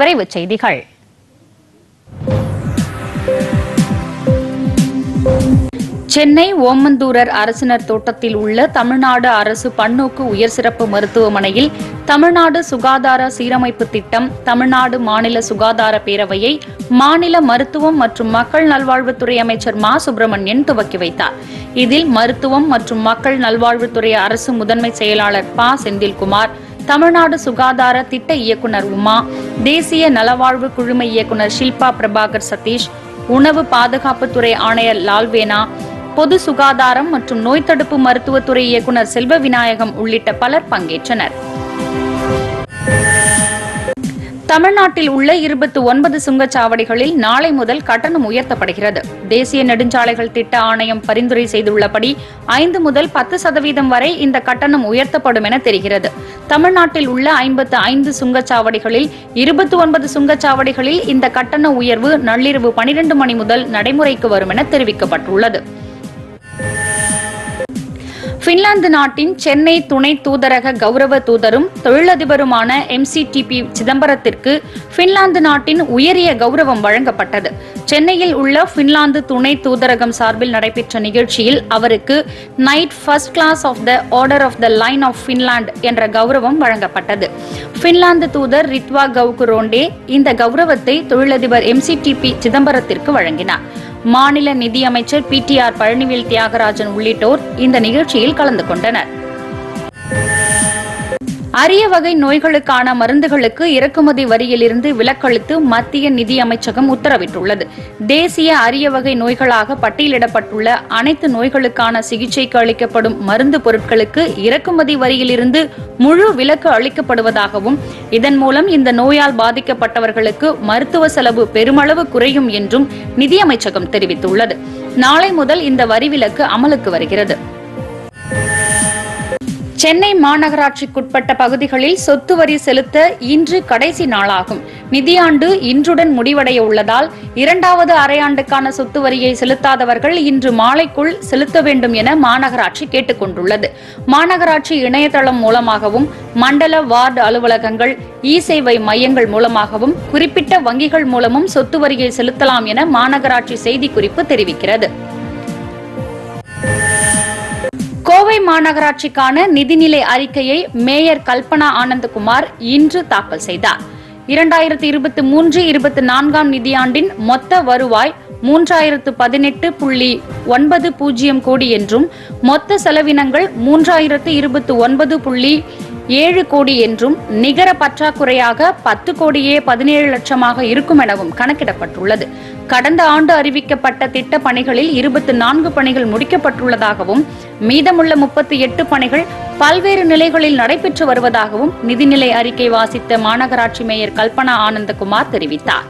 விரைவு செய்திகள். சென்னை ஓமந்தூரர் அரசினர் தோட்டத்தில் உள்ள தமிழ்நாடு அரசு பன்னோக்கு உயர் சிறப்பு மருத்துவமனையில் தமிழ்நாடு சுகாதார சீரமைப்பு திட்டம் தமிழ்நாடு மாநில சுகாதார பேரவையை மாநில மருத்துவம் மற்றும் மக்கள் நல்வாழ்வுத்துறை அமைச்சர் மா சுப்ரமணியன் துவக்கி வைத்தார். இதில் மருத்துவம் மற்றும் மக்கள் நல்வாழ்வுத்துறை அரசு முதன்மை செயலாளர் பா செந்தில் குமார், தமிழ்நாடு சுகாதார திட்ட இயக்குநர் உமா, தேசிய நலவாழ்வு குழுமை இயக்குநர் ஷில்பா பிரபாகர் சதீஷ், உணவு பாதுகாப்புத்துறை ஆணையர் லால்வேனா, பொது சுகாதாரம் மற்றும் நோய் தடுப்பு மருத்துவத்துறை இயக்குநர் செல்வ விநாயகம் உள்ளிட்ட பலர் பங்கேற்றனர். தமிழ்நாட்டில் உள்ள 29 சுங்கச்சாவடிகளில் நாளை முதல் கட்டணம் உயர்த்தப்படுகிறது. தேசிய நெடுஞ்சாலைகள் திட்ட ஆணையம் பரிந்துரை செய்துள்ளபடி 5 முதல் 10% வரை இந்த கட்டணம் உயர்த்தப்படும் என தெரிகிறது. தமிழ்நாட்டில் உள்ள 55 சுங்கச்சாவடிகளில் 29 சுங்கச்சாவடிகளில் இந்த கட்டண உயர்வு நள்ளிரவு 12 மணி முதல் நடைமுறைக்கு வரும் என தெரிவிக்கப்பட்டுள்ளது. பின்லாந்து நாட்டின் சென்னை துணை தூதரக கௌரவ தூதரும் தொழிலதிபருமான MCTP சிதம்பரத்திற்கு பின்லாந்து நாட்டின் உயரிய கௌரவம் வழங்கப்பட்டது. சென்னையில் உள்ள பின்லாந்து துணை தூதரகம் சார்பில் நடைபெற்ற நிகழ்ச்சியில் அவருக்கு knight first class of the order of the lion of Finland என்ற கௌரவம் வழங்கப்பட்டது. பின்லாந்து தூதர் ரித்வா கவுகுரோண்டே இந்த கௌரவத்தை தொழிலதிபர் MCTP சிதம்பரத்திற்கு வழங்கினார். மாநில நிதியமைச்சர் PTR பழனிவேல் தியாகராஜன் உள்ளிட்டோர் இந்த நிகழ்ச்சியில் கலந்து கொண்டனர். அரிய வகை நோய்களுக்கான மருந்துகளுக்கு இறக்குமதி வரியிலிருந்து விலக்களித்து மத்திய நிதியமைச்சகம் உத்தரவிட்டுள்ளது. தேசிய அரிய வகை நோய்களாக பட்டியலிடப்பட்டுள்ள அனைத்து நோய்களுக்கான சிகிச்சைக்கு அளிக்கப்படும் மருந்து பொருட்களுக்கு இறக்குமதி வரியிலிருந்து முழு விலக்கு அளிக்கப்படுவதாகவும், இதன் மூலம் இந்த நோயால் பாதிக்கப்பட்டவர்களுக்கு மருத்துவ செலவு பெருமளவு குறையும் என்றும் நிதியமைச்சகம் தெரிவித்துள்ளது. நாளை முதல் இந்த வரி விலக்கு அமலுக்கு வருகிறது. சென்னை மாநகராட்சிக்குட்பட்ட பகுதிகளில் சொத்து வரி செலுத்த இன்று கடைசி நாளாகும். நிதியாண்டு இன்றுடன் முடிவடைய உள்ளதால் 2வது அரையாண்டுக்கான சொத்து வரியை செலுத்தாதவர்கள் இன்று மாலைக்குள் செலுத்த வேண்டும் என மாநகராட்சி கேட்டுக் கொண்டுள்ளது. மாநகராட்சி இணையதளம் மூலமாகவும், மண்டல வார்டு அலுவலகங்கள், இ சேவை மையங்கள் மூலமாகவும், குறிப்பிட்ட வங்கிகள் மூலமும் சொத்து வரியை செலுத்தலாம் என மாநகராட்சி செய்திக்குறிப்பு தெரிவிக்கிறது. கோவை மாநகராட்சிக்கான நிதிநிலை அறிக்கையை மேயர் கல்பனா ஆனந்த் குமார் இன்று தாக்கல் செய்தார். 2023-24 நிதியாண்டின் மொத்த வருவாய் 3018.90 கோடி என்றும், மொத்த செலவினங்கள் 3029.7 கோடி என்றும், நிகர பற்றாக்குறையாக 10,17,00,000 இருக்கும் எனவும் கணக்கிடப்பட்டுள்ளது. கடந்த ஆண்டு அறிவிக்கப்பட்ட திட்ட பணிகளில் 24 பணிகள் முடிக்கப்பட்டுள்ளதாகவும், மீதமுள்ள 38 பணிகள் பல்வேறு நிலைகளில் நடைபெற்று வருவதாகவும் நிதிநிலை அறிக்கை வாசித்த மாநகராட்சி மேயர் கல்பனா ஆனந்தகுமார் தெரிவித்தார்.